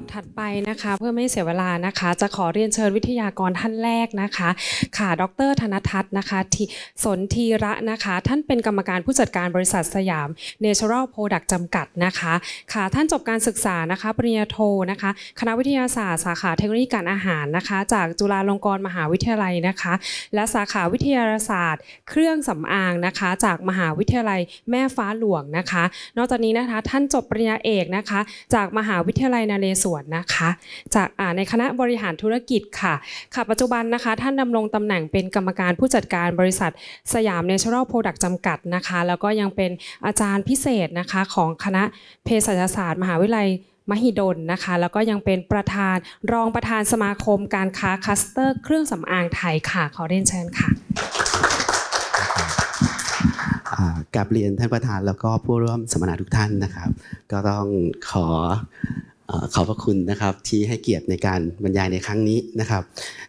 ดับถัดไปนะคะเพื่อไม่เสียเวลานะคะจะขอเรียนเชิญวิทยากรท่านแรกนะคะค่ะดร.ธนทัศน์นะคะที่สนธีระนะคะท่านเป็นกรรมการผู้จัดการบริษัทสยามเนเชอรัลโปรดักต์จำกัดนะคะค่ะท่านจบการศึกษานะคะปริญญาโทนะคะคณะวิทยาศาสตร์สาขาเทคโนโลยีการอาหารนะคะจากจุฬาลงกรณ์มหาวิทยาลัยนะคะและสาขาวิทยาศาสตร์เครื่องสำอางนะคะจากมหาวิทยาลัยแม่ฟ้าหลวงนะคะนอกจากนี้นะคะท่านจบปริญญาเอกนะคะจากมหาวิทยาลัยนเรศวรนะคะจากในคณะบริหารธุรกิจค่ะค่ะปัจจุบันนะคะท่านดำรงตำแหน่งเป็นกรรมการผู้จัดการบริษัทสยามเนเชอรัลโปรดักต์จำกัดนะคะแล้วก็ยังเป็นอาจารย์พิเศษนะคะของคณะเภสัชศาสตร์มหาวิทยาลัยมหิดลนะคะแล้วก็ยังเป็นประธานรองประธานสมาคมการค้าคลัสเตอร์เครื่องสำอางไทยค่ะขอเรียนเชิญค่ะกราบเรียนท่านประธานแล้วก็ผู้ร่วมสัมมนาทุกท่านนะครับก็ต้องขอบพระคุณนะครับที่ให้เกียรติในการบรรยายในครั้งนี้นะครับ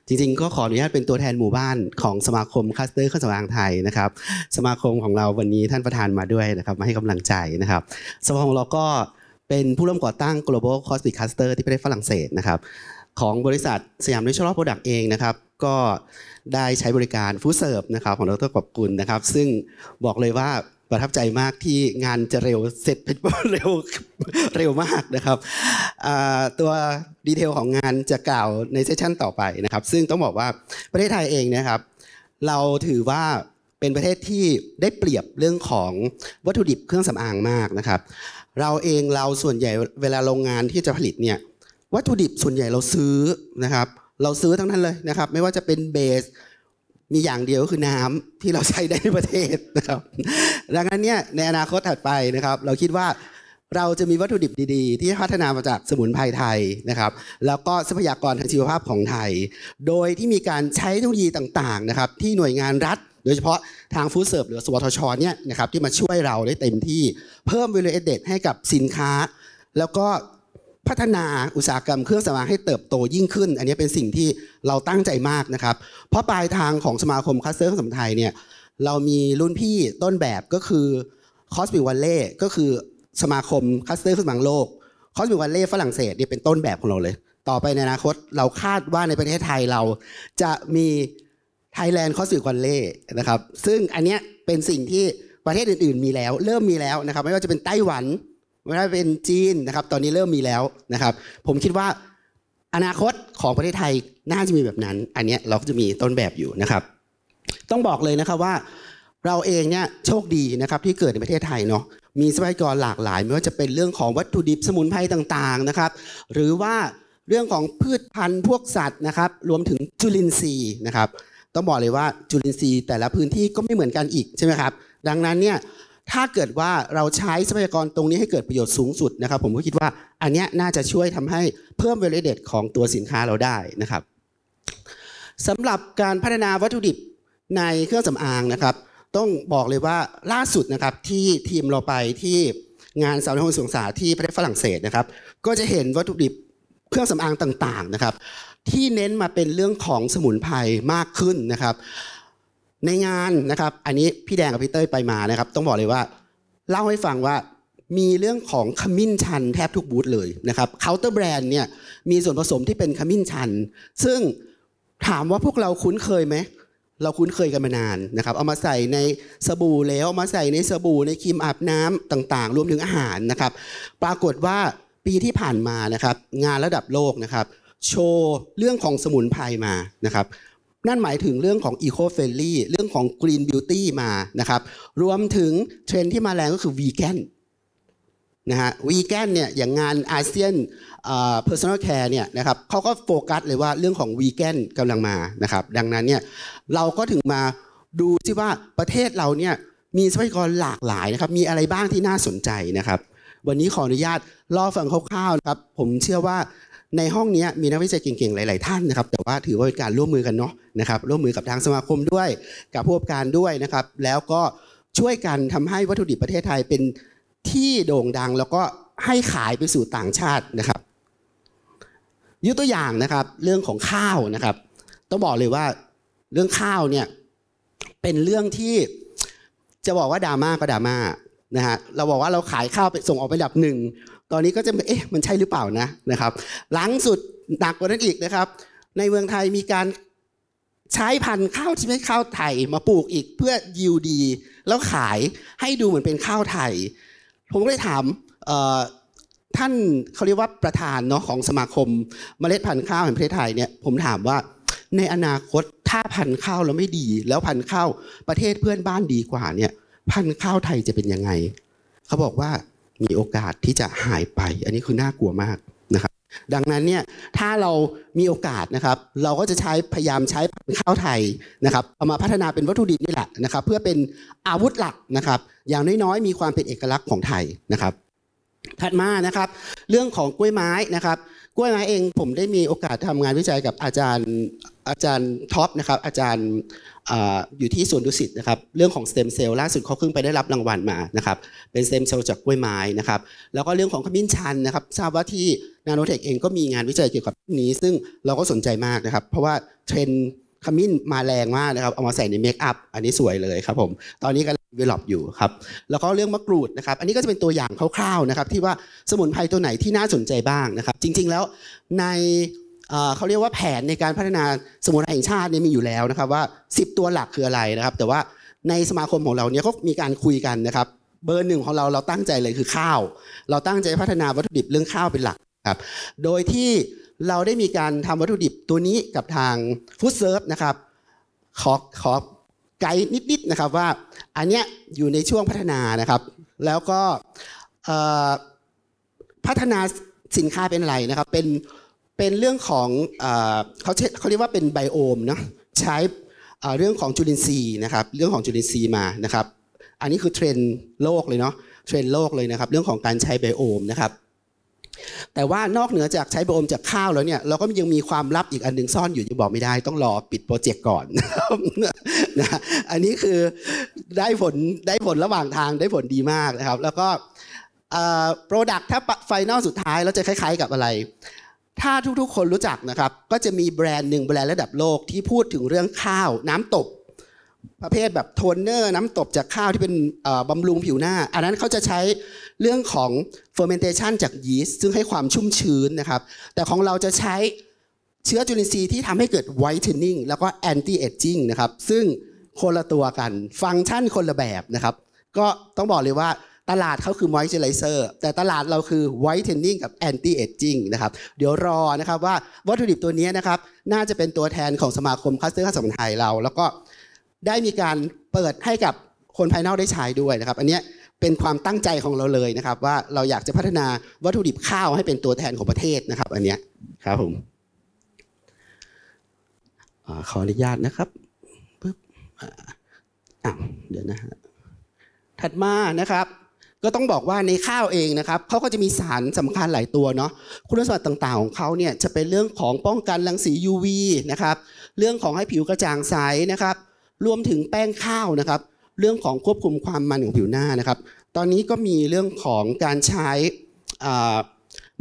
จริงๆก็ขออนุญาตเป็นตัวแทนหมู่บ้านของสมาคมคลัสเตอร์เครื่องสำอางไทยนะครับสมาคมของเราวันนี้ท่านประธานมาด้วยนะครับมาให้กำลังใจนะครับสมาคมเราก็เป็นผู้ร่วมก่อตั้ง Global Cosmetic Cluster ที่ประเทศฝรั่งเศสนะครับของบริษัทสยามเนเชอรัลโปรดักต์เองนะครับก็ได้ใช้บริการฟู้ดเสิร์ฟนะครับของดร.กอบกุลนะครับซึ่งบอกเลยว่าประทับใจมากที่งานจะเร็วเสร็จเร็วมากนะครับตัวดีเทลของงานจะกล่าวในเซสชั่นต่อไปนะครับซึ่งต้องบอกว่าประเทศไทยเองนะครับเราถือว่าเป็นประเทศที่ได้เปรียบเรื่องของวัตถุดิบเครื่องสำอางมากนะครับเราส่วนใหญ่เวลาโรงงานที่จะผลิตเนี่ยวัตถุดิบส่วนใหญ่เราซื้อนะครับเราซื้อทั้งนั้นเลยนะครับไม่ว่าจะเป็นเบสมีอย่างเดียวก็คือน้ำที่เราใช้ได้ในประเทศนะครับดังนั้นเนี่ยในอนาคตถัดไปนะครับเราคิดว่าเราจะมีวัตถุดิบดีๆที่พัฒนามาจากสมุนไพรไทยนะครับแล้วก็ทรัพยากรทางชีวภาพของไทยโดยที่มีการใช้เทคโนโลยีต่างๆนะครับที่หน่วยงานรัฐโดยเฉพาะทางฟู้ดเสิร์ฟหรือสวทช.เนี่ยนะครับที่มาช่วยเราได้เต็มที่เพิ่ม value added ให้กับสินค้าแล้วก็พัฒนาอุตสาหกรรมเครื่องสำอางให้เติบโตยิ่งขึ้นอันนี้เป็นสิ่งที่เราตั้งใจมากนะครับเพราะปลายทางของสมาคมคลัสเตอร์เครื่องสำอางไทยเนี่ยเรามีรุ่นพี่ต้นแบบก็คือคอสมิกวัลเล่ก็คือสมาคมคลัสเตอร์เครื่องสำอางโลกคอสมิกวัลเล่ฝรั่งเศสเนี่ยเป็นต้นแบบของเราเลยต่อไปในอนาคตเราคาดว่าในประเทศไทยเราจะมีไทยแลนด์คอสมิกวัลเล่นะครับซึ่งอันนี้เป็นสิ่งที่ประเทศอื่นๆมีแล้วเริ่มมีแล้วนะครับไม่ว่าจะเป็นไต้หวันไม่ว่าจะเป็นจีนนะครับตอนนี้เริ่มมีแล้วนะครับผมคิดว่าอนาคตของประเทศไทยน่าจะมีแบบนั้นอันนี้เราก็จะมีต้นแบบอยู่นะครับต้องบอกเลยนะครับว่าเราเองเนี่ยโชคดีนะครับที่เกิดในประเทศไทยเนาะมีทรัพยากรหลากหลายไม่ว่าจะเป็นเรื่องของวัตถุดิบสมุนไพรต่างๆนะครับหรือว่าเรื่องของพืชพันธุ์พวกสัตว์นะครับรวมถึงจุลินทรีย์นะครับต้องบอกเลยว่าจุลินทรีย์แต่ละพื้นที่ก็ไม่เหมือนกันอีกใช่ไหมครับดังนั้นเนี่ยถ้าเกิดว่าเราใช้ทรัพยากรตรงนี้ให้เกิดประโยชน์สูงสุดนะครับผมก็คิดว่าอันนี้น่าจะช่วยทำให้เพิ่ม value added ของตัวสินค้าเราได้นะครับสำหรับการพัฒนาวัตถุดิบในเครื่องสำอางนะครับต้องบอกเลยว่าล่าสุดนะครับที่ทีมเราไปที่งานสาธารณสุขศึกษาที่ประเทศฝรั่งเศสนะครับก็จะเห็นวัตถุดิบเครื่องสำอางต่างๆนะครับที่เน้นมาเป็นเรื่องของสมุนไพรมากขึ้นนะครับในงานนะครับอันนี้พี่แดงกับพี่เต้ยไปมานะครับต้องบอกเลยว่าเล่าให้ฟังว่ามีเรื่องของขมิ้นชันแทบทุกบูธเลยนะครับเคาน์เตอร์แบรนด์เนี่ยมีส่วนผสมที่เป็นขมิ้นชันซึ่งถามว่าพวกเราคุ้นเคยไหมเราคุ้นเคยกันมานานนะครับเอามาใส่ในสบู่แล้วเอามาใส่ในสบู่ในครีมอาบน้ำต่างๆรวมถึงอาหารนะครับปรากฏว่าปีที่ผ่านมานะครับงานระดับโลกนะครับโชว์เรื่องของสมุนไพรมานะครับนั่นหมายถึงเรื่องของ Eco-Friendly เรื่องของ Green Beauty มานะครับรวมถึงเทรนด์ที่มาแรงก็คือ Vegan นะฮะ Vegan เนี่ยอย่างงานอาเซียน Personal Care เนี่ยนะครับเขาก็โฟกัสเลยว่าเรื่องของ Vegan กำลังมานะครับดังนั้นเนี่ยเราก็ถึงมาดูซิว่าประเทศเราเนี่ยมีทรัพยากรหลากหลายนะครับมีอะไรบ้างที่น่าสนใจนะครับวันนี้ขออนุญาตล่อฟังคร่าวๆนะครับผมเชื่อว่าในห้องนี้มีนักวิจัยเก่งๆหลายๆท่านนะครับแต่ว่าถือว่าเป็นการร่วมมือกันเนาะนะครับร่วมมือกับทางสมาคมด้วยกับผู้ประกอบการด้วยนะครับแล้วก็ช่วยกันทำให้วัตถุดิบประเทศไทยเป็นที่โด่งดังแล้วก็ให้ขายไปสู่ต่างชาตินะครับยกตัวอย่างนะครับเรื่องของข้าวนะครับต้องบอกเลยว่าเรื่องข้าวเนี่ยเป็นเรื่องที่จะบอกว่าดราม่าก็ดราม่านะฮะเราบอกว่าเราขายข้าวไปส่งออกไปอันดับ 1 ตอนนี้ก็จะเอ๊ะมันใช่หรือเปล่านะนะครับหลังสุดหนักกว่านั้นอีกนะครับในเมืองไทยมีการใช้พันธุ์ข้าวที่ไม่ข้าวไทยมาปลูกอีกเพื่อยิวดีแล้วขายให้ดูเหมือนเป็นข้าวไทยผมก็เลยถามท่านเขาเรียกว่าประธานเนาะของสมาคมเมล็ดพันธุ์ข้าวแห่งประเทศไทยเนี่ยผมถามว่าในอนาคตถ้าพันธุ์ข้าวเราไม่ดีแล้วพันธุ์ข้าวประเทศเพื่อนบ้านดีกว่าเนี่ยพันธุ์ข้าวไทยจะเป็นยังไงเขาบอกว่ามีโอกาสที่จะหายไปอันนี้คือน่ากลัวมากนะครับดังนั้นเนี่ยถ้าเรามีโอกาสนะครับเราก็จะใช้พยายามใช้พันธุ์ข้าวไทยนะครับเอามาพัฒนาเป็นวัตถุดิบนี่แหละนะครับเพื่อเป็นอาวุธหลักนะครับอย่างน้อยๆมีความเป็นเอกลักษณ์ของไทยนะครับถัดมานะครับเรื่องของกล้วยไม้นะครับกล้วยไม้เองผมได้มีโอกาสทำงานวิจัยกับอาจารย์ท็อปนะครับอาจารย์อยู่ที่สวนดุสิตนะครับเรื่องของสเต็มเซลล์ล่าสุดเขาเพิ่งไปได้รับรางวัลมานะครับเป็นสเต็มเซลล์จากกล้วยไม้นะครับแล้วก็เรื่องของขมิ้นชันนะครับทราบว่าที่ Nanotech เองก็มีงานวิจัยเกี่ยวกับนี้ซึ่งเราก็สนใจมากนะครับเพราะว่าเทรนด์ขมิ้นมาแรงมากนะครับเอามาใส่ในเมคอัพอันนี้สวยเลยครับผมตอนนี้ก็develop อยู่ครับแล้วก็เรื่องมะกรูดนะครับอันนี้ก็จะเป็นตัวอย่างคร่าวๆนะครับที่ว่าสมุนไพรตัวไหนที่น่าสนใจบ้างนะครับจริงๆแล้วในเขาเรียกว่าแผนในการพัฒนาสมุนไพรแห่งชาติเนี่ยมีอยู่แล้วนะครับว่า10ตัวหลักคืออะไรนะครับแต่ว่าในสมาคมของเราเนี่ยก็มีการคุยกันนะครับเบอร์หนึ่งของเราตั้งใจเลยคือข้าวเราตั้งใจพัฒนาวัตถุดิบเรื่องข้าวเป็นหลักครับโดยที่เราได้มีการทำวัตถุดิบตัวนี้กับทางฟู้ดเซิร์ฟนะครับขอไกด์นิดๆนะครับว่าอันเนี้ยอยู่ในช่วงพัฒนานะครับแล้วก็พัฒนาสินค้าเป็นอะไรนะครับเป็นเรื่องของเขาเรียกว่าเป็นไบโอมเนาะใช้เรื่องของจุลินทรีย์นะครับเรื่องของจุลินทรีย์มานะครับอันนี้คือเทรนด์โลกเลยเนาะเทรนด์โลกเลยนะครับเรื่องของการใช้ไบโอมนะครับแต่ว่านอกเหนือจากใช้ไบโอมจากข้าวแล้วเนี่ยเราก็ยังมีความลับอีกอันหนึ่งซ่อนอยู่จะบอกไม่ได้ต้องรอปิดโปรเจกต์ก่อนนะอันนี้คือได้ผลระหว่างทางได้ผลดีมากนะครับแล้วก็โปรดักต์ถ้าไฟนอลสุดท้ายแล้วจะคล้ายๆกับอะไรถ้าทุกๆคนรู้จักนะครับก็จะมีแบรนด์หนึ่งแบรนด์ระดับโลกที่พูดถึงเรื่องข้าวน้ำตบประเภทแบบโทนเนอร์น้ำตบจากข้าวที่เป็นบำรุงผิวหน้าอันนั้นเขาจะใช้เรื่องของเฟอร์เมนเทชันจากยีสต์ซึ่งให้ความชุ่มชื้นนะครับแต่ของเราจะใช้เชื้อจุลินทรีย์ที่ทำให้เกิดไวท์เทนนิ่งแล้วก็แอนตี้เอจจิ้งนะครับซึ่งคนละตัวกันฟังก์ชันคนละแบบนะครับก็ต้องบอกเลยว่าตลาดเขาคือไวท์เจลไลเซอร์แต่ตลาดเราคือไวท์เทนนิ่งกับแอนตี้เอจจิ้งนะครับเดี๋ยวรอนะครับว่าวัตถุดิบตัวนี้นะครับน่าจะเป็นตัวแทนของสมาคมคัสเตอร์ข้าวสมุนไพรเราแล้วก็ได้มีการเปิดให้กับคนภายนอกได้ใช้ด้วยนะครับอันนี้เป็นความตั้งใจของเราเลยนะครับว่าเราอยากจะพัฒนาวัตถุดิบข้าวให้เป็นตัวแทนของประเทศนะครับอันนี้ครับผมขออนุญาตนะครับปึ๊บเดี๋ยวนะฮะถัดมานะครับก็ต้องบอกว่าในข้าวเองนะครับเขาก็จะมีสารสำคัญหลายตัวเนาะคุณสมบัติต่างๆของเขาเนี่ยจะเป็นเรื่องของป้องกันรังสี UV นะครับเรื่องของให้ผิวกระจ่างใสนะครับรวมถึงแป้งข้าวนะครับเรื่องของควบคุมความมันของผิวหน้านะครับตอนนี้ก็มีเรื่องของการใช้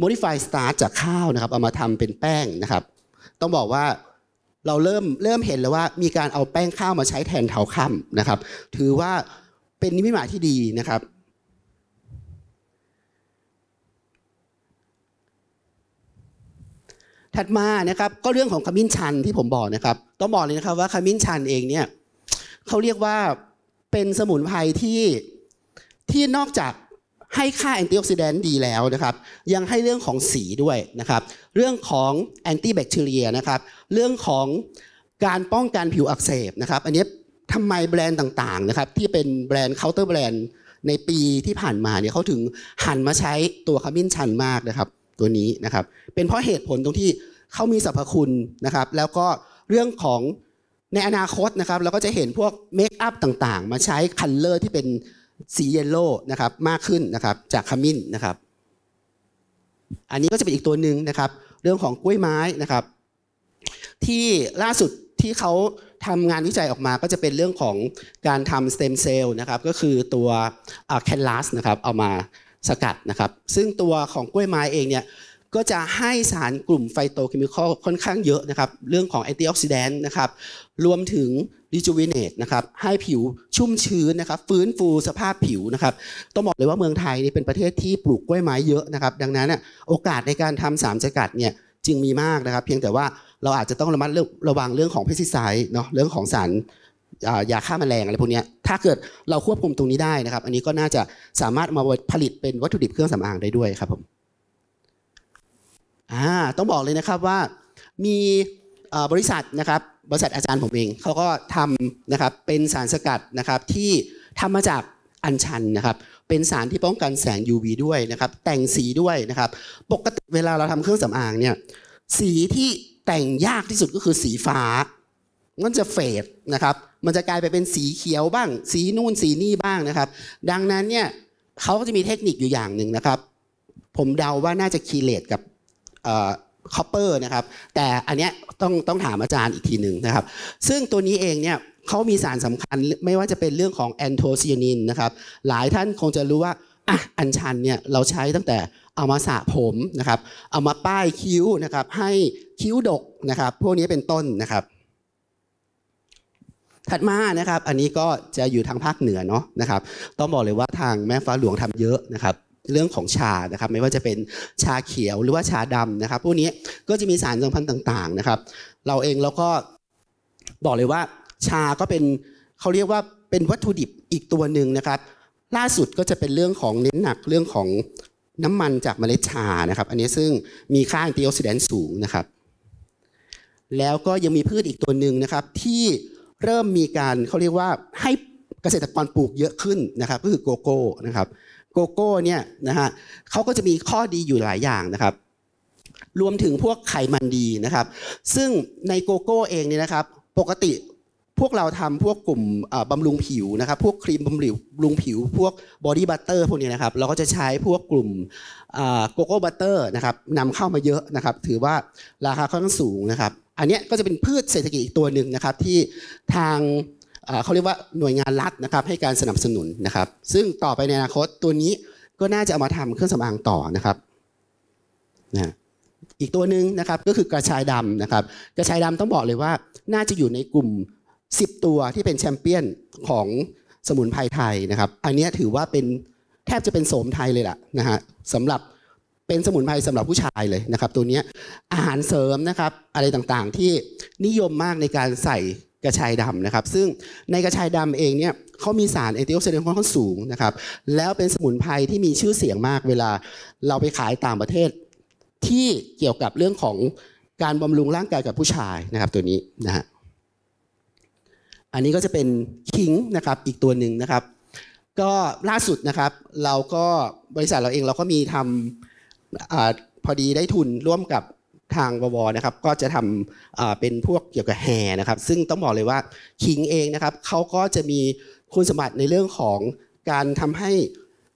modify starch จากข้าวนะครับเอามาทำเป็นแป้งนะครับต้องบอกว่าเราเริ่มเห็นแล้วว่ามีการเอาแป้งข้าวมาใช้แทนเถาค่ำนะครับถือว่าเป็นนิมิตหมายที่ดีนะครับถัดมานะครับก็เรื่องของขมิ้นชันที่ผมบอกนะครับต้องบอกเลยนะครับว่าขมิ้นชันเองเนี่ยเขาเรียกว่าเป็นสมุนไพรที่นอกจากให้ค่าแอนตี้ออกซิแดนต์ดีแล้วนะครับยังให้เรื่องของสีด้วยนะครับเรื่องของแอนตี้แบคทีเรียนะครับเรื่องของการป้องกันผิวอักเสบนะครับอันนี้ทำไมแบรนด์ต่างๆนะครับที่เป็นแบรนด์เคาน์เตอร์แบรนด์ในปีที่ผ่านมาเนี่ยเขาถึงหันมาใช้ตัวขมิ้นชันมากนะครับตัวนี้นะครับเป็นเพราะเหตุผลตรงที่เขามีสรรพคุณนะครับแล้วก็เรื่องของในอนาคตนะครับเราก็จะเห็นพวกเมคอัพต่างๆมาใช้คัลเลอร์ที่เป็นสีเยลโล่นะครับมากขึ้นนะครับจากขมิ้นนะครับอันนี้ก็จะเป็นอีกตัวหนึ่งนะครับเรื่องของกล้วยไม้นะครับที่ล่าสุดที่เขาทำงานวิจัยออกมาก็จะเป็นเรื่องของการทำสเต็มเซลล์นะครับก็คือตัวแคนลัสนะครับเอามาสกัดนะครับซึ่งตัวของกล้วยไม้เองเนี่ยก็จะให้สารกลุ่มไฟโตเคมีคอลค่อนข้างเยอะนะครับเรื่องของแอนตี้ออกซิแดนต์นะครับรวมถึง rejuvenate นะครับให้ผิวชุ่มชื้นนะครับฟื้นฟูสภาพผิวนะครับต้องบอกเลยว่าเมืองไทยนี่เป็นประเทศที่ปลูกกล้วยไม้เยอะนะครับดังนั้นโอกาสในการทำสารสกัดเนี่ยจึงมีมากนะครับเพียงแต่ว่าเราอาจจะต้องระมัดระวังเรื่องของ pesticide เนาะเรื่องของสารยาฆ่าแมลงอะไรพวกนี้ถ้าเกิดเราควบคุมตรงนี้ได้นะครับอันนี้ก็น่าจะสามารถมาผลิตเป็นวัตถุดิบเครื่องสำอางได้ด้วยครับผมต้องบอกเลยนะครับว่ามีบริษัทนะครับบริษัทอาจารย์ผมเองเขาก็ทำนะครับเป็นสารสกัดนะครับที่ทำมาจากอัญชันนะครับเป็นสารที่ป้องกันแสง UV ด้วยนะครับแต่งสีด้วยนะครับปกติเวลาเราทำเครื่องสำอางเนี่ยสีที่แต่งยากที่สุดก็คือสีฟ้ามันจะเฟดนะครับมันจะกลายไปเป็นสีเขียวบ้างสีนู่นสีนี่บ้างนะครับดังนั้นเนี่ยเขาก็จะมีเทคนิคอยู่อย่างหนึ่งนะครับผมเดาว่าน่าจะคีเลตกับคอปเปอร์นะครับแต่อันเนี้ยต้องถามอาจารย์อีกทีหนึ่งนะครับซึ่งตัวนี้เองเนี่ยเขามีสารสำคัญไม่ว่าจะเป็นเรื่องของแอนโทไซยานินนะครับหลายท่านคงจะรู้ว่าอัญชันเนี่ยเราใช้ตั้งแต่เอามาสระผมนะครับเอามาป้ายคิ้วนะครับให้คิ้วดกนะครับพวกนี้เป็นต้นนะครับถัดมานะครับอันนี้ก็จะอยู่ทางภาคเหนือเนาะนะครับต้องบอกเลยว่าทางแม่ฟ้าหลวงทำเยอะนะครับเรื่องของชานะครับไม่ว่าจะเป็นชาเขียวหรือว่าชาดำนะครับพวกนี้ก็จะมีสารสำคัญต่างๆนะครับเราเองเราก็บอกเลยว่าชาก็เป็นเขาเรียกว่าเป็นวัตถุดิบอีกตัวหนึ่งนะครับล่าสุดก็จะเป็นเรื่องของเน้นหนักเรื่องของน้ำมันจากเมล็ดชานะครับอันนี้ซึ่งมีค่าแอนตี้ออกซิแดนต์สูงนะครับแล้วก็ยังมีพืชอีกตัวหนึ่งนะครับที่เริ่มมีการเขาเรียกว่าให้เกษตรกรปลูกเยอะขึ้นนะครับก็คือโกโก้นะครับโกโก้เนี่ยนะฮะเขาก็จะมีข้อดีอยู่หลายอย่างนะครับรวมถึงพวกไขมันดีนะครับซึ่งในโกโก้เองเนี่ยนะครับปกติพวกเราทำพวกกลุ่มบำรุงผิวนะครับพวกครีมบำรุงผิวพวกบอดี้บัตเตอร์พวกนี้นะครับเราก็จะใช้พวกกลุ่มโกโก้บัตเตอร์นะครับนำเข้ามาเยอะนะครับถือว่าราคาค่อนข้างสูงนะครับอันนี้ก็จะเป็นพืชเศรษฐกิจอีกตัวหนึ่งนะครับที่ทางเขาเรียกว่าหน่วยงานรัฐนะครับให้การสนับสนุนนะครับซึ่งต่อไปในอนาคตตัวนี้ก็น่าจะเอามาทำเครื่องสำอางต่อนะครับนะอีกตัวหนึ่งนะครับก็คือกระชายดำนะครับกระชายดำต้องบอกเลยว่าน่าจะอยู่ในกลุ่ม10ตัวที่เป็นแชมเปี้ยนของสมุนไพรไทยนะครับอันนี้ถือว่าเป็นแทบจะเป็นโสมไทยเลยล่ะนะฮะสำหรับเป็นสมุนไพรสำหรับผู้ชายเลยนะครับตัวนี้อาหารเสริมนะครับอะไรต่างๆที่นิยมมากในการใส่กระชายดำนะครับซึ่งในกระชายดำเองเนี่ยเขามีสารแอนตี้ออกซิแดนต์ค่อนข้างสูงนะครับแล้วเป็นสมุนไพรที่มีชื่อเสียงมากเวลาเราไปขายต่างประเทศที่เกี่ยวกับเรื่องของการบำรุงร่างกายกับผู้ชายนะครับตัวนี้นะฮะอันนี้ก็จะเป็นขิงนะครับอีกตัวหนึ่งนะครับก็ล่าสุดนะครับเราก็บริษัทเราเองเราก็มีทำพอดีได้ทุนร่วมกับทางววนะครับก็จะทำเป็นพวกเกี่ยวกับแฮนะครับซึ่งต้องบอกเลยว่าขิงเองนะครับเขาก็จะมีคุณสมบัติในเรื่องของการทำให้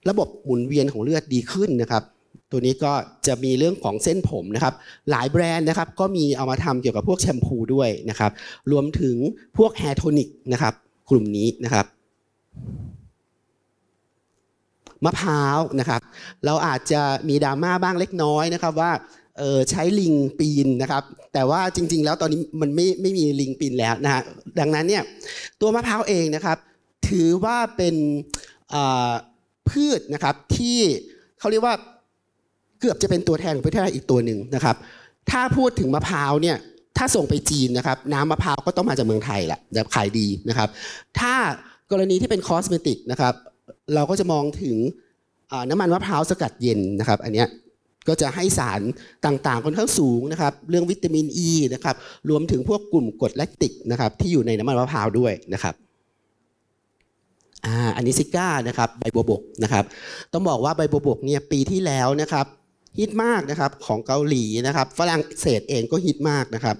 ระบบหมุนเวียนของเลือดดีขึ้นนะครับตัวนี้ก็จะมีเรื่องของเส้นผมนะครับหลายแบรนด์นะครับก็มีเอามาทำเกี่ยวกับพวกแชมพูด้วยนะครับรวมถึงพวกแฮร์โทนิกนะครับกลุ่มนี้นะครับมะพร้าวนะครับเราอาจจะมีดราม่าบ้างเล็กน้อยนะครับว่าใช้ลิงปีนนะครับแต่ว่าจริงๆแล้วตอนนี้มันไม่มีลิงปีนแล้วนะฮะดังนั้นเนี่ยตัวมะพร้าวเองนะครับถือว่าเป็นพืชนะครับที่เขาเรียกว่าเกือบจะเป็นตัวแทนของประเทศไทยอีกตัวหนึ่งนะครับถ้าพูดถึงมะพร้าวเนี่ยถ้าส่งไปจีนนะครับน้ำมะพร้าวก็ต้องมาจากเมืองไทยแหละจะขายดีนะครับถ้ากรณีที่เป็นคอสเมติกนะครับเราก็จะมองถึงน้ำมันมะพร้าวสกัดเย็นนะครับอันเนี้ยก็จะให้สารต่างๆค่อนข้างสูงนะครับเรื่องวิตามินอีนะครับรวมถึงพวกกลุ่มกรดแลคติกนะครับที่อยู่ในน้ำมันมะพร้าวด้วยนะครับอันนี้ซิก้านะครับใบบัวบกนะครับต้องบอกว่าใบบัวบกเนี่ยปีที่แล้วนะครับฮิตมากนะครับของเกาหลีนะครับฝรั่งเศสเองก็ฮิตมากนะครับ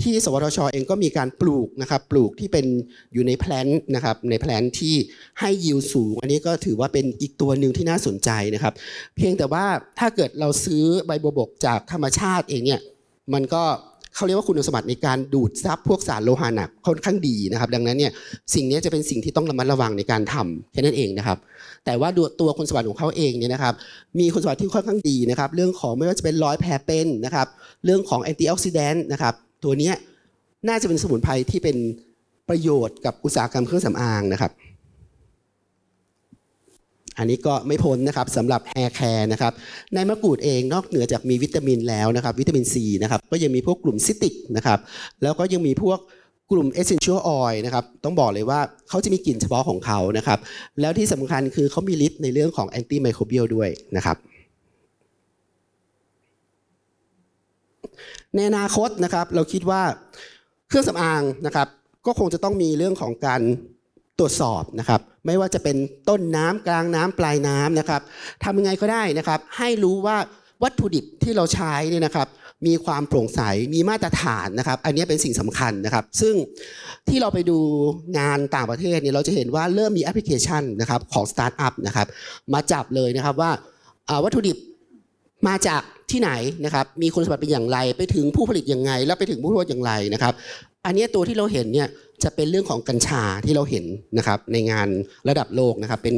ที่สวทช.เองก็มีการปลูกนะครับปลูกที่เป็นอยู่ในแพลนนะครับในแพลนที่ให้ยิวสูงอันนี้ก็ถือว่าเป็นอีกตัวหนึ่งที่น่าสนใจนะครับเพียงแต่ว่าถ้าเกิดเราซื้อใบบัวบกจากธรรมชาติเองเนี่ยมันก็เขาเรียกว่าคุณสมบัติในการดูดซับพวกสารโลหะหนักค่อนข้างดีนะครับดังนั้นเนี่ยสิ่งนี้จะเป็นสิ่งที่ต้องระมัดระวังในการทำแค่นั้นเองนะครับแต่ว่าตัวคุณสมบัติของเขาเองเนี่ยนะครับมีคุณสมบัติที่ค่อนข้างดีนะครับเรื่องของไม่ว่าจะเป็นรอยแผลเป็นนะครับเรื่องของแอนตี้ออกซิแดนต์นะครับตัวนี้น่าจะเป็นสมุนไพรที่เป็น ประโยชน์กับอุตสาหกรรมเครื่องสำอางนะครับอันนี้ก็ไม่พ้นนะครับสำหรับแฮร์แคร์นะครับในมะกรูดเองนอกเหนือจากมีวิตามินแล้วนะครับวิตามินซีนะครับก็ยังมีพวกกลุ่มซิตริกนะครับแล้วก็ยังมีพวกกลุ่ม Essential Oil นะครับต้องบอกเลยว่าเขาจะมีกลิ่นเฉพาะของเขานะครับแล้วที่สำคัญคือเขามีฤทธิ์ในเรื่องของแอนตี้ไมโครเบียลด้วยนะครับในอนาคตนะครับเราคิดว่าเครื่องสำอางนะครับก็คงจะต้องมีเรื่องของการตรวจสอบนะครับไม่ว่าจะเป็นต้นน้ำกลางน้ำปลายน้ำนะครับทำยังไงก็ได้นะครับให้รู้ว่าวัตถุดิบที่เราใช้เนี่ยนะครับมีความโปร่งใสมีมาตรฐานนะครับอันนี้เป็นสิ่งสำคัญนะครับซึ่งที่เราไปดูงานต่างประเทศเนี่ยเราจะเห็นว่าเริ่มมีแอปพลิเคชันนะครับของสตาร์ทอัพนะครับมาจับเลยนะครับว่าวัตถุดิบมาจากที่ไหนนะครับมีคุณสมบัติเป็นอย่างไรไปถึงผู้ผลิตอย่างไรแล้วไปถึงผู้บริโภคอย่างไรนะครับอันนี้ตัวที่เราเห็นเนี่ยจะเป็นเรื่องของกัญชาที่เราเห็นนะครับในงานระดับโลกนะครับเป็น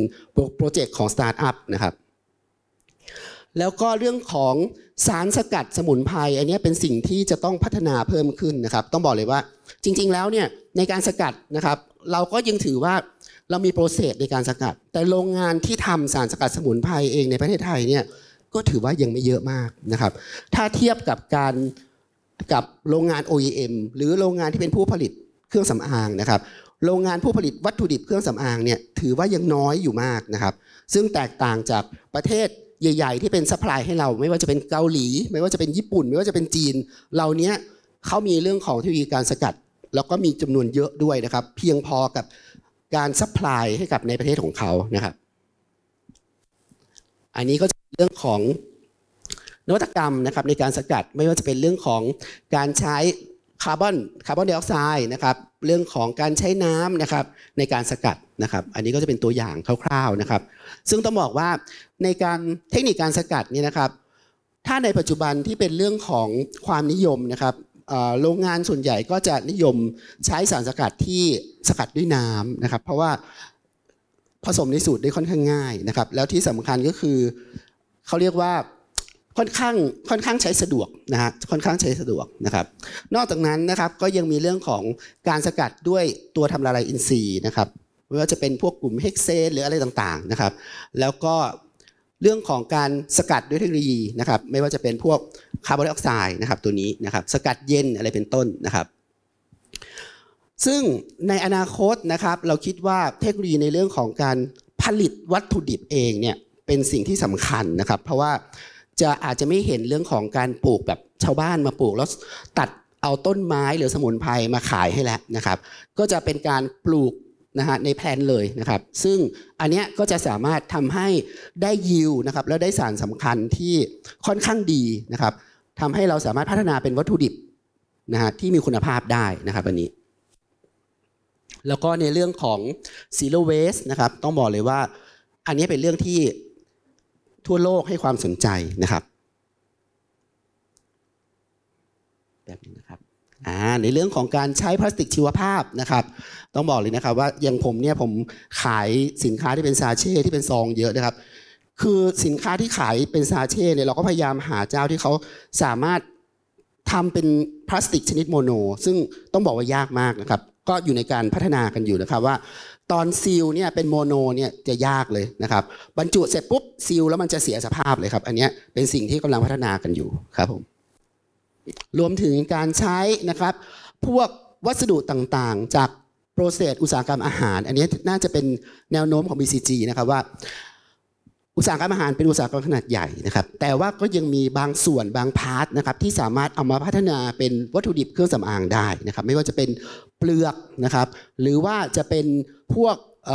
โปรเจกต์ของสตาร์ทอัพนะครับแล้วก็เรื่องของสารสกัดสมุนไพรอันนี้เป็นสิ่งที่จะต้องพัฒนาเพิ่มขึ้นนะครับต้องบอกเลยว่าจริงๆแล้วเนี่ยในการสกัดนะครับเราก็ยังถือว่าเรามีโปรเซสในการสกัดแต่โรงงานที่ทำสารสกัดสมุนไพรเองในประเทศไทยเนี่ยก็ถือว่ายังไม่เยอะมากนะครับถ้าเทียบกับโรงงาน OEM หรือโรงงานที่เป็นผู้ผลิตเครื่องสำอางนะครับโรงงานผู้ผลิตวัตถุดิบเครื่องสำอางเนี่ยถือว่ายังน้อยอยู่มากนะครับซึ่งแตกต่างจากประเทศใหญ่ๆที่เป็นซัพพลายให้เราไม่ว่าจะเป็นเกาหลีไม่ว่าจะเป็นญี่ปุ่นไม่ว่าจะเป็นจีนเหล่านี้เขามีเรื่องของเทคโนโลยีการสกัดแล้วก็มีจำนวนเยอะด้วยนะครับเพียงพอกับการซัพพลายให้กับในประเทศของเขานะครับอันนี้ก็จะเรื่องของนวัตกรรมนะครับในการสกัดไม่ว่าจะเป็นเรื่องของการใช้คาร์บอนไดออกไซด์นะครับเรื่องของการใช้น้ำนะครับในการสกัดนะครับอันนี้ก็จะเป็นตัวอย่างคร่าวๆนะครับซึ่งต้องบอกว่าในการเทคนิคการสกัดนี่นะครับถ้าในปัจจุบันที่เป็นเรื่องของความนิยมนะครับโรงงานส่วนใหญ่ก็จะนิยมใช้สารสกัดที่สกัดด้วยน้ำนะครับเพราะว่าผสมในสูตรได้ค่อนข้างง่ายนะครับแล้วที่สำคัญก็คือเขาเรียกว่าค่อนข้างใช้สะดวกนะฮะค่อนข้างใช้สะดวกนะครับนอกจากนั้นนะครับก็ยังมีเรื่องของการสกัดด้วยตัวทำละลายอินทรีย์นะครับไม่ว่าจะเป็นพวกกลุ่มเฮกเซนหรืออะไรต่างๆนะครับแล้วก็เรื่องของการสกัดด้วยเทคโนโลยีนะครับไม่ว่าจะเป็นพวกคาร์บอนไดออกไซด์นะครับตัวนี้นะครับสกัดเย็นอะไรเป็นต้นนะครับซึ่งในอนาคตนะครับเราคิดว่าเทคโนโลยีในเรื่องของการผลิตวัตถุดิบเองเนี่ยเป็นสิ่งที่สำคัญนะครับเพราะว่าอาจจะไม่เห็นเรื่องของการปลูกแบบชาวบ้านมาปลูกแล้วตัดเอาต้นไม้หรือสมุนไพรมาขายให้แล้วนะครับก็จะเป็นการปลูกนะฮะในแพลนเลยนะครับซึ่งอันเนี้ยก็จะสามารถทำให้ได้ยิวนะครับแล้วได้สารสำคัญที่ค่อนข้างดีนะครับทำให้เราสามารถพัฒนาเป็นวัตถุดิบนะฮะที่มีคุณภาพได้นะครับอันนี้แล้วก็ในเรื่องของ Zero Waste นะครับต้องบอกเลยว่าอันนี้เป็นเรื่องที่ทั่วโลกให้ความสนใจนะครับแบบนี้นะครับในเรื่องของการใช้พลาสติกชีวภาพนะครับต้องบอกเลยนะครับว่าอย่างผมเนี่ยผมขายสินค้าที่เป็นซาเช่ที่เป็นซองเยอะนะครับคือสินค้าที่ขายเป็นซาเช่เนี่ยเราก็พยายามหาเจ้าที่เขาสามารถทำเป็นพลาสติกชนิดโมโนซึ่งต้องบอกว่ายากมากนะครับก็อยู่ในการพัฒนากันอยู่นะครับว่าตอนซีลเนี่ยเป็นโมโนเนี่ยจะยากเลยนะครับบรรจุเสร็จปุ๊บซีลแล้วมันจะเสียสภาพเลยครับอันนี้เป็นสิ่งที่กำลังพัฒนากันอยู่ครับผมรวมถึงการใช้นะครับพวกวัสดุต่างๆจากโปรเซสอุตสาหกรรมอาหารอันนี้น่าจะเป็นแนวโน้มของ BCG นะครับว่าอุตสาหกรรมอาหารเป็นอุตสาหกรรมขนาดใหญ่นะครับแต่ว่าก็ยังมีบางส่วนบางพาร์ทนะครับที่สามารถเอามาพัฒนาเป็นวัตถุดิบเครื่องสำอางได้นะครับไม่ว่าจะเป็นเปลือกนะครับหรือว่าจะเป็นพวกเ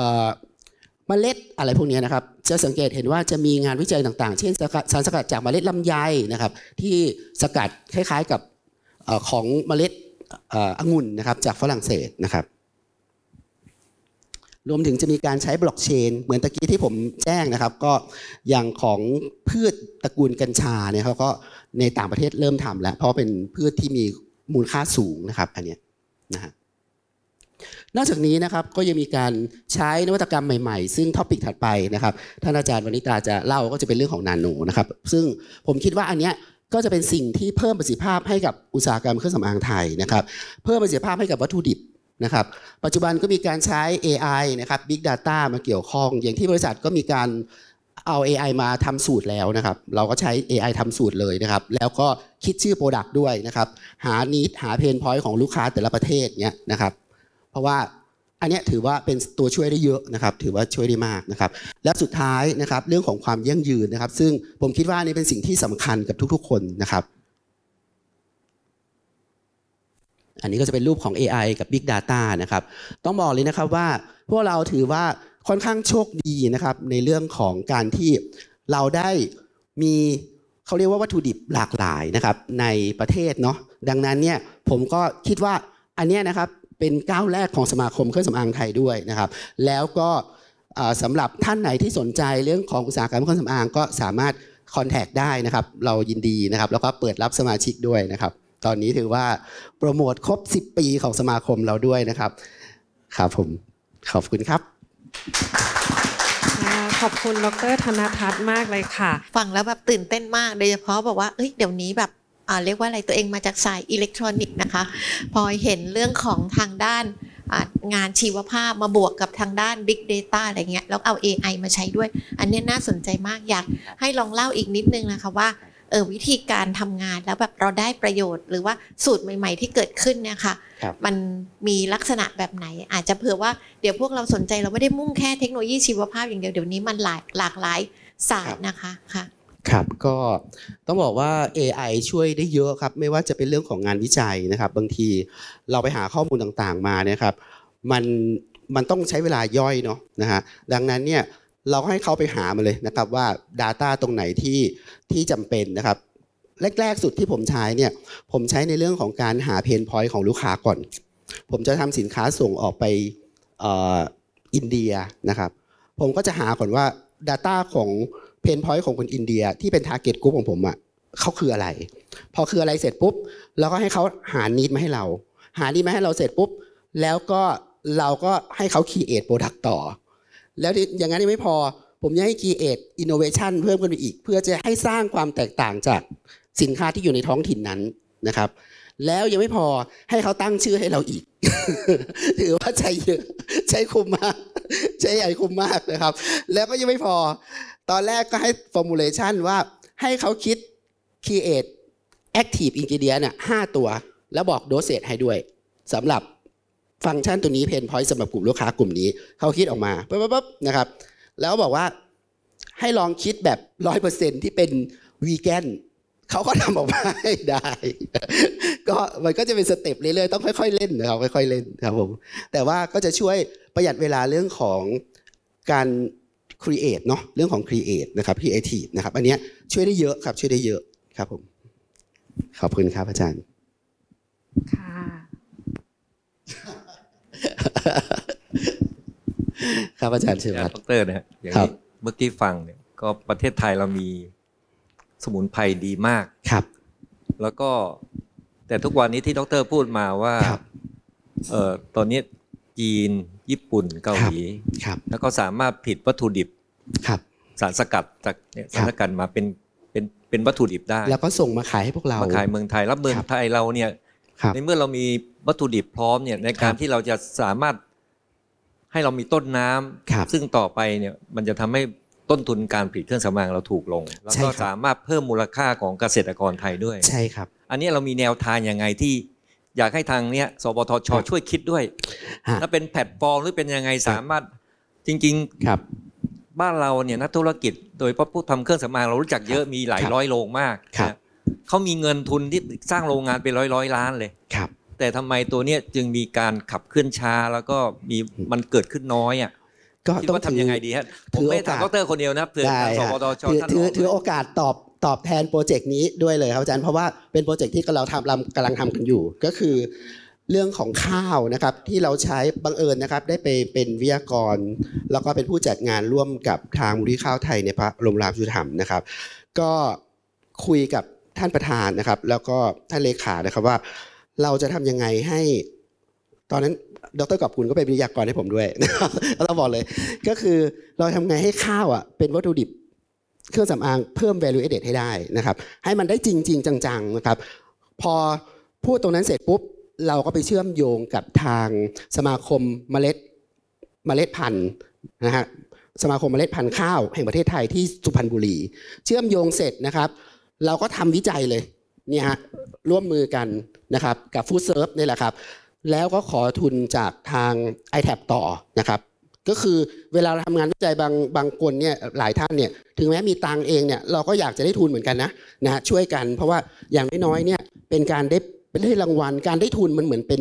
มล็ดอะไรพวกนี้นะครับจะสังเกตเห็นว่าจะมีงานวิจัยต่างๆเช่นสารสกัดจากเมล็ดลำไยนะครับที่สกัดคล้ายๆกับของเมล็ดองุ่นนะครับจากฝรั่งเศสนะครับรวมถึงจะมีการใช้บล็อกเชนเหมือนตะกี้ที่ผมแจ้งนะครับก็อย่างของพืชตระกูลกัญชาเนี่ยเขาก็ในต่างประเทศเริ่มทำแล้วเพราะเป็นพืชที่มีมูลค่าสูงนะครับอันนี้นะฮะนอกจากนี้นะครับก็ยังมีการใช้นวัตกรรมใหม่ๆซึ่งท็อปิกถัดไปนะครับท่านอาจารย์วนิตาจะเล่าก็จะเป็นเรื่องของนาโนนะครับซึ่งผมคิดว่าอันเนี้ยก็จะเป็นสิ่งที่เพิ่มประสิทธิภาพให้กับอุตสาหกรรมเครื่องสำอางไทยนะครับเพิ่มประสิทธิภาพให้กับวัตถุดิบ นะครับปัจจุบันก็มีการใช้ AI นะครับ Big Data มาเกี่ยวข้องอย่างที่บริษัทก็มีการเอา AI มาทำสูตรแล้วนะครับเราก็ใช้ AI ทำสูตรเลยนะครับแล้วก็คิดชื่อ Product ด้วยนะครับหา need หา Pain Point ของลูกค้าแต่ละประเทศเนี้ยนะครับเพราะว่าอันนี้ถือว่าเป็นตัวช่วยได้เยอะนะครับถือว่าช่วยได้มากนะครับและสุดท้ายนะครับเรื่องของความยั่งยืนนะครับซึ่งผมคิดว่านี่เป็นสิ่งที่สำคัญกับทุกๆคนนะครับอันนี้ก็จะเป็นรูปของ AI กับ Big Data นะครับต้องบอกเลยนะครับว่าพวกเราถือว่าค่อนข้างโชคดีนะครับในเรื่องของการที่เราได้มีเขาเรียกว่าวัตถุดิบหลากหลายนะครับในประเทศเนาะดังนั้นเนี่ยผมก็คิดว่าอันนี้นะครับเป็นก้าวแรกของสมาคมเครื่องสำอางไทยด้วยนะครับแล้วก็สำหรับท่านไหนที่สนใจเรื่องของอุตสาหกรรมเครื่องสำอางก็สามารถคอนแทคได้นะครับเรายินดีนะครับแล้วก็เปิดรับสมาชิกด้วยนะครับตอนนี้ถือว่าโปรโมทครบ10 ปีของสมาคมเราด้วยนะครับครับผมขอบคุณครับขอบคุณดร.ธนทัศน์มากเลยค่ะฟังแล้วแบบตื่นเต้นมากโดยเฉพาะบอกว่าเดี๋ยวนี้แบบเรียกว่าอะไรตัวเองมาจากสายอิเล็กทรอนิกส์นะคะพอเห็นเรื่องของทางด้านงานชีวภาพมาบวกกับทางด้าน Big Data อะไรเงี้ยแล้วเอา AI มาใช้ด้วยอันนี้น่าสนใจมากอยากให้ลองเล่าอีกนิดนึงนะคะว่าวิธีการทำงานแล้วแบบเราได้ประโยชน์หรือว่าสูตรใหม่ๆที่เกิดขึ้นเนี่ยค่ะมันมีลักษณะแบบไหนอาจจะเผื่อว่าเดี๋ยวพวกเราสนใจเราไม่ได้มุ่งแค่เทคโนโลยีชีวภาพอย่างเดียวเดี๋ยวนี้มันหลากหลายศาสตร์นะคะค่ะครับก็ต้องบอกว่า AI ช่วยได้เยอะครับไม่ว่าจะเป็นเรื่องของงานวิจัยนะครับบางทีเราไปหาข้อมูลต่างๆมาเนี่ยครับมันต้องใช้เวลาย่อยเนาะนะฮะดังนั้นเนี่ยเราให้เขาไปหามาเลยนะครับว่า Data ตรงไหนที่จำเป็นนะครับแรกๆสุดที่ผมใช้เนี่ยผมใช้ในเรื่องของการหา Pain Point ของลูกค้าก่อนผมจะทำสินค้าส่งออกไปอินเดียนะครับผมก็จะหาก่อนว่า Data ของ Pain Point ของคนอินเดียที่เป็น Target Group ของผมอ่ะเขาคืออะไรพอคืออะไรเสร็จปุ๊บเราก็ให้เขาหา Need มาให้เราหา Need มาให้เราเสร็จปุ๊บแล้วก็เราก็ให้เขา Create Product ต่อแล้วอย่างนั้นไม่พอผมยังให้ create innovation เพิ่มขึ้นไปอีกเพื่อจะให้สร้างความแตกต่างจากสินค้าที่อยู่ในท้องถิ่นนั้นนะครับแล้วยังไม่พอให้เขาตั้งชื่อให้เราอีก ถือว่าใช้เยอะใช้คุ้มมากใช้ใหญ่คุ้มมากนะครับแล้วก็ยังไม่พอตอนแรกก็ให้ formulation ว่าให้เขาคิด create active ingredient เนี่ย5 ตัวแล้วบอก dosage ให้ด้วยสำหรับฟังก์ชันตัวนี้เพนพอยต์สำหรับกลุ่มลูกค้ากลุ่มนี้เขาคิดออกมาปั๊บนะครับแล้วบอกว่าให้ลองคิดแบบ 100% ที่เป็นวีแกนเขาก็ทำออกมาให้ได้ก็มันก็จะเป็นสเต็ปเรื่อยๆต้องค่อยๆเล่นนะครับค่อยๆเล่นครับผมแต่ว่าก็จะช่วยประหยัดเวลาเรื่องของการครีเอทเนาะเรื่องของครีเอทนะครับครีเอทีฟนะครับอันนี้ช่วยได้เยอะครับช่วยได้เยอะครับผมขอบคุณครับอาจารย์ค่ะครับอาจารย์เชิญครับดร.นะฮะอย่างที่เมื่อกี้ฟังเนี่ยก็ประเทศไทยเรามีสมุนไพรดีมากครับแล้วก็แต่ทุกวันนี้ที่ดร.พูดมาว่าตอนนี้จีนญี่ปุ่นเกาหลีแล้วก็สามารถผลิตวัตถุดิบสารสกัดจากสารสกัดมาเป็นวัตถุดิบได้แล้วก็ส่งมาขายให้พวกเรามาขายเมืองไทยแล้วเมืองไทยเราเนี่ยในเมื่อเรามีวัตถุดิบพร้อมเนี่ยในการที่เราจะสามารถให้เรามีต้นน้ำซึ่งต่อไปเนี่ยมันจะทำให้ต้นทุนการผลิตเครื่องสำอางเราถูกลงแล้วก็สามารถเพิ่มมูลค่าของเกษตรกรไทยด้วยใช่ครับอันนี้เรามีแนวทางยังไงที่อยากให้ทางเนี้ยสปทช.ช่วยคิดด้วยถ้าเป็นแพลตฟอร์มหรือเป็นยังไงสามารถจริงๆครับบ้านเราเนี่ยนักธุรกิจโดยผู้ทำเครื่องสำอางเรารู้จักเยอะมีหลายร้อยโรงมากเขามีเงินทุนที่สร้างโรงงานเป็นร้อยล้านเลยครับแต่ทำไมตัวนี้จึงมีการขับเคลื่อนช้าแล้วก็มีมันเกิดขึ้นน้อยอ่ะก็ต้องทำยังไงดีฮะผมไม่ถามดร.คนเดียวนะเพื่อนสปทช.ท่านถือโอกาสตอบแทนโปรเจกต์นี้ด้วยเลยครับอาจารย์เพราะว่าเป็นโปรเจกต์ที่เรากำลังทำกันอยู่ก็คือเรื่องของข้าวนะครับที่เราใช้บังเอิญนะครับได้ไปเป็นวิทยากรแล้วก็เป็นผู้จัดงานร่วมกับทางมูลนิธิข้าวไทยในพระบรมราชูปถัมภ์นะครับก็คุยกับท่านประธานนะครับแล้วก็ท่านเลขานะครับว่าเราจะทำยังไงให้ตอนนั้นดร.กอบกุลก็เป็นวิทยากรให้ผมด้วยเราบอกเลยก็คือเราทำไงให้ข้าวอ่ะเป็นวัตถุดิบเครื่องสำอางเพิ่ม value added ให้ได้นะครับให้มันได้จริงๆจังๆนะครับพอพูดตรงนั้นเสร็จปุ๊บ เราก็ไปเชื่อมโยงกับทางสมาคมเมล็ดพันธุ์นะฮะสมาคมเมล็ดพันธุ์ข้าวแห่งประเทศไทยที่สุพรรณบุรีเชื่อมโยงเสร็จนะครับเราก็ทำวิจัยเลยเนี่ยฮะร่วมมือกันนะครับกับฟู้ดเซิร์ฟนี่แหละครับแล้วก็ขอทุนจากทาง iTap ต่อนะครับก็คือเวลาเราทำงานวิจัยบางคนเนี่ยหลายท่านเนี่ยถึงแม้มีตังเองเนี่ยเราก็อยากจะได้ทุนเหมือนกันนะช่วยกันเพราะว่าอย่างน้อยๆเนี่ยเป็นการได้รางวัลการได้ทุนมันเหมือนเ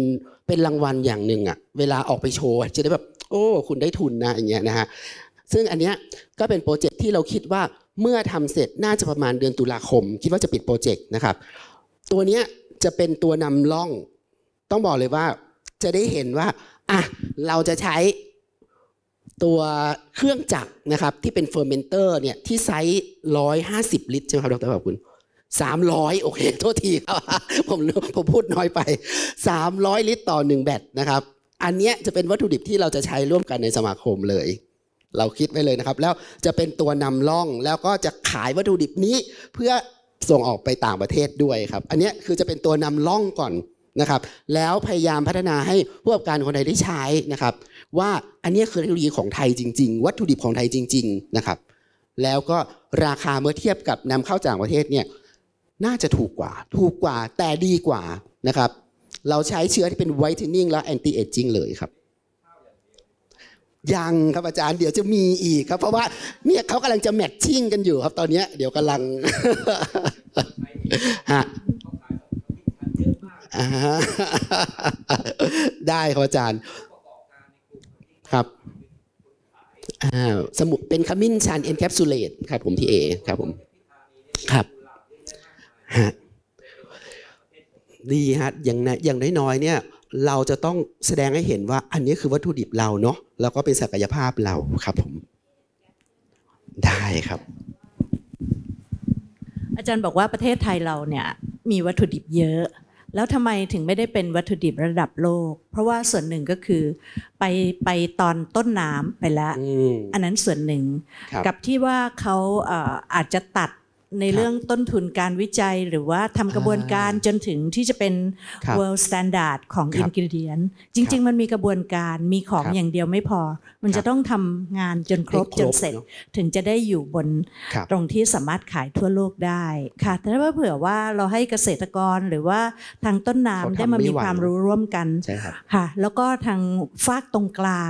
ป็นรางวัลอย่างหนึ่งอ่ะเวลาออกไปโชว์จะได้แบบโอ้คุณได้ทุนนะอย่างเงี้ยนะฮะซึ่งอันเนี้ยก็เป็นโปรเจกต์ที่เราคิดว่าเมื่อทำเสร็จน่าจะประมาณเดือนตุลาคมคิดว่าจะปิดโปรเจกต์นะครับตัวเนี้ยจะเป็นตัวนำล่องต้องบอกเลยว่าจะได้เห็นว่าอ่ะเราจะใช้ตัวเครื่องจักรนะครับที่เป็นเฟอร์เมนเตอร์เนี่ยที่ไซส์150 ลิตรใช่ไหมครับดร.ขอบคุณ300โอเคโทษทีครับผมพูดน้อยไป300ลิตรต่อ1แบตนะครับอันเนี้ยจะเป็นวัตถุดิบที่เราจะใช้ร่วมกันในสมาคมเลยเราคิดไว้เลยนะครับแล้วจะเป็นตัวนำร่องแล้วก็จะขายวัตถุดิบนี้เพื่อส่งออกไปต่างประเทศด้วยครับอันนี้คือจะเป็นตัวนำร่องก่อนนะครับแล้วพยายามพัฒนาให้ผู้ประกอบการคนไทยได้ใช้นะครับว่าอันนี้คือเทคโนโลยีของไทยจริงๆวัตถุดิบของไทยจริงๆนะครับแล้วก็ราคาเมื่อเทียบกับนำเข้าจากประเทศเนี่ยน่าจะถูกกว่าแต่ดีกว่านะครับเราใช้เชื้อที่เป็น whitening และ anti aging เลยครับยังครับอาจารย์เดี๋ยวจะมีอีกครับเพราะว่าเนี่ยเขากำลังจะแมทชิ่งกันอยู่ครับตอนนี้เดี๋ยวกำลังฮะได้ครับอาจารย์ครับสมุนเป็นขมิ้นชัน encapsulate ครับผมที่เอครับผมครับฮะดีฮะอย่างน้อยๆเนี่ยเราจะต้องแสดงให้เห็นว่าอันนี้คือวัตถุดิบเราเนาะแล้วก็เป็นศักยภาพเราครับผมได้ครับอาจารย์บอกว่าประเทศไทยเราเนี่ยมีวัตถุดิบเยอะแล้วทำไมถึงไม่ได้เป็นวัตถุดิบระดับโลกเพราะว่าส่วนหนึ่งก็คือไปตอนต้นน้ำไปแล้ว อันนั้นส่วนหนึ่งกับที่ว่าเขาอาจจะตัดในเรื่องต้นทุนการวิจัยหรือว่าทำกระบวนการจนถึงที่จะเป็น world standard ของ ingredient จริงๆมันมีกระบวนการมีของอย่างเดียวไม่พอมันจะต้องทำงานจนครบจนเสร็จถึงจะได้อยู่บนตรงที่สามารถขายทั่วโลกได้ค่ะแต่ถ้าเผื่อว่าเราให้เกษตรกรหรือว่าทางต้นน้ำได้มามีความรู้ร่วมกันค่ะแล้วก็ทางฝากตรงกลา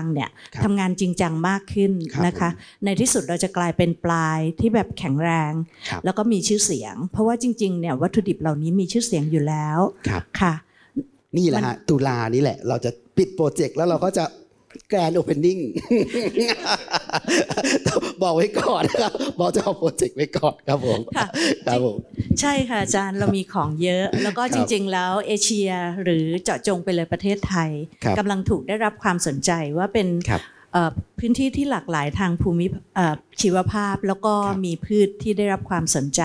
งเนี่ยทำงานจริงจังมากขึ้นนะคะในที่สุดเราจะกลายเป็นปลายที่แบบแข็งแรงแล้วก็มีชื่อเสียงเพราะว่าจริงๆเนี่ยวัตถุดิบเหล่านี้มีชื่อเสียงอยู่แล้วค่ะนี่แหละฮะตุลานี่แหละเราจะปิดโปรเจกต์แล้วเราก็จะแกรนด์โอเพนนิ่งบอกไว้ก่อนครับบอกจะเอาโปรเจกต์ไว้ก่อนครับผมครับผมใช่ค่ะอาจารย์เรามีของเยอะแล้วก็จริงๆแล้วเอเชียหรือเจาะจงไปเลยประเทศไทยกำลังถูกได้รับความสนใจว่าเป็นพื้นที่ที่หลากหลายทางภูมิชีวภาพแล้วก็มีพืชที่ได้รับความสนใจ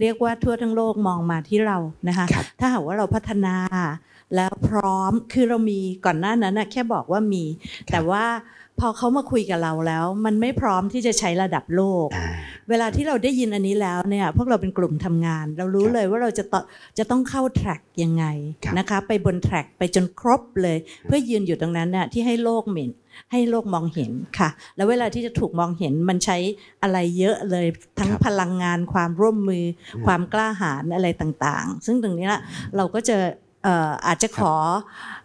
เรียกว่าทั่วทั้งโลกมองมาที่เรานะคะถ้าหากว่าเราพัฒนาแล้วพร้อมคือเรามีก่อนหน้านั้นแค่บอกว่ามีแต่ว่าพอเขามาคุยกับเราแล้วมันไม่พร้อมที่จะใช้ระดับโลกเวลาที่เราได้ยินอันนี้แล้วเนี่ยพวกเราเป็นกลุ่มทำงานเรารู้เลยว่าเราจะต้องเข้าแทร็กยังไงนะคะไปบนแทร็กไปจนครบเลยเพื่อยืนอยู่ตรงนั้นน่ะที่ให้โลกเห็นให้โลกมองเห็นค่ะแล้วเวลาที่จะถูกมองเห็นมันใช้อะไรเยอะเลยทั้งพลังงานความร่วมมือความกล้าหาญอะไรต่างๆซึ่งตรงนี้เราก็จะอาจจะขอ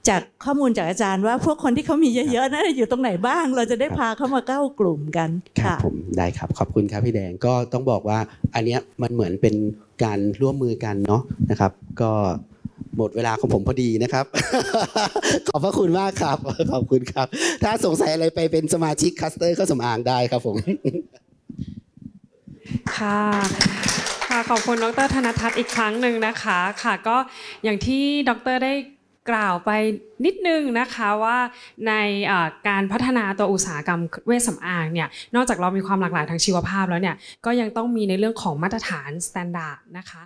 จากข้อมูลจากอาจารย์ว่าพวกคนที่เขามีเยอะๆนะอยู่ตรงไหนบ้างเราจะได้พาเข้ามาเข้ากลุ่มกันค่ะผมได้ครับขอบคุณครับพี่แดงก็ต้องบอกว่าอันเนี้ยมันเหมือนเป็นการร่วมมือกันเนาะนะครับก็หมดเวลาของผมพอดีนะครับ ขอบพระคุณมากครับขอบคุณครับถ้าสงสัยอะไรไปเป็นสมาชิกคลัสเตอร์ก็สำอางได้ครับผมค่ะขอบคุณดร.ธนทัศน์อีกครั้งหนึ่งนะคะค่ะก็อย่างที่ดร.ได้กล่าวไปนิดนึงนะคะว่าในการพัฒนาตัวอุตสาหกรรมเวชสำอางเนี่ยนอกจากเรามีความหลากหลายทางชีวภาพแล้วเนี่ยก็ยังต้องมีในเรื่องของมาตรฐาน standard นะคะ